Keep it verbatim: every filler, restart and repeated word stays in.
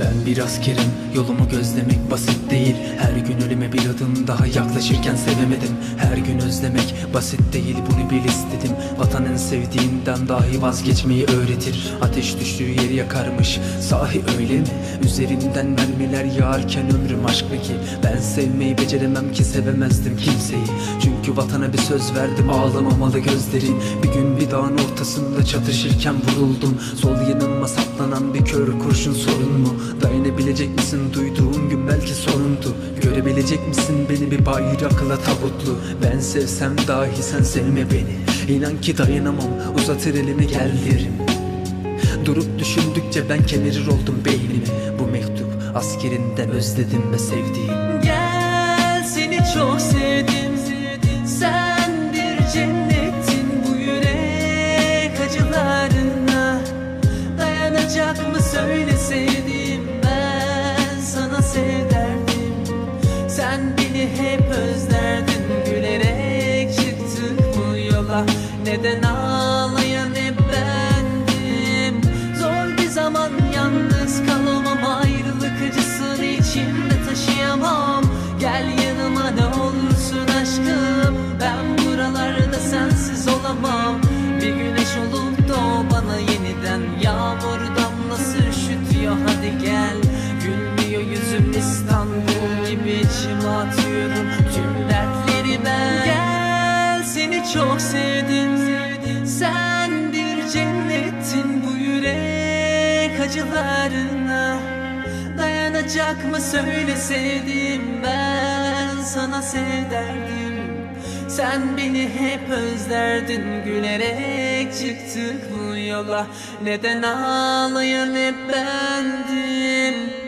Ben bir askerim, yolumu gözlemek basit değil. Her gün ölüme bir adım daha yaklaşırken sevemedim. Her gün özlemek basit değil, bunu bil istedim. Vatanın sevdiğinden dahi vazgeçmeyi öğretir. Ateş düştüğü yeri yakarmış, sahi öyle mi? Üzerimden mermiler yağarken ömrüm aşkla ki. Ben sevmeyi beceremem ki, sevemezdim kimseyi. Çünkü vatana bir söz verdim, ağlamamalı gözlerin. Bir gün bir dağın ortasında çatışırken vuruldum. Sol yanıma saplanan bir kör kurşun, sorun mu? Dayanabilecek misin? Duyduğum gün belki sorundu. Görebilecek misin beni bir bayrakla tabutlu? Ben sevsem dahi sen sevme beni. İnan ki dayanamam, uzatır elimi gel derim. Durup düşündükçe ben kemirir oldum beynimi. Bu mektup askerinden özledim ve sevdiğim. Gel, seni çok sevdim. Sen bir cennettin, bu yürek acılarına dayanacak mı söyle sevdiğim. Sen beni hep özlerdin, gülerek çıktık bu yola. Neden ağlayan hep bendim? Zor bir zaman yalnız kalamam, ayrılık acısını içimde taşıyamam. Gel yanıma ne olursun aşkım, ben buralarda sensiz olamam. Bir güneş olup da o bana yeniden yağmur damlası üşütüyor. Hadi gel, gülmüyor yüzüm İstanbul. İçime atıyorum tüm dertleri ben. Gel, seni çok sevdim. Sen bir cennettin, bu yürek acılarına dayanacak mı söyle sevdim. Ben sana sevderdim, sen beni hep özlerdin. Gülerek çıktık bu yola, neden ağlayan hep bendim?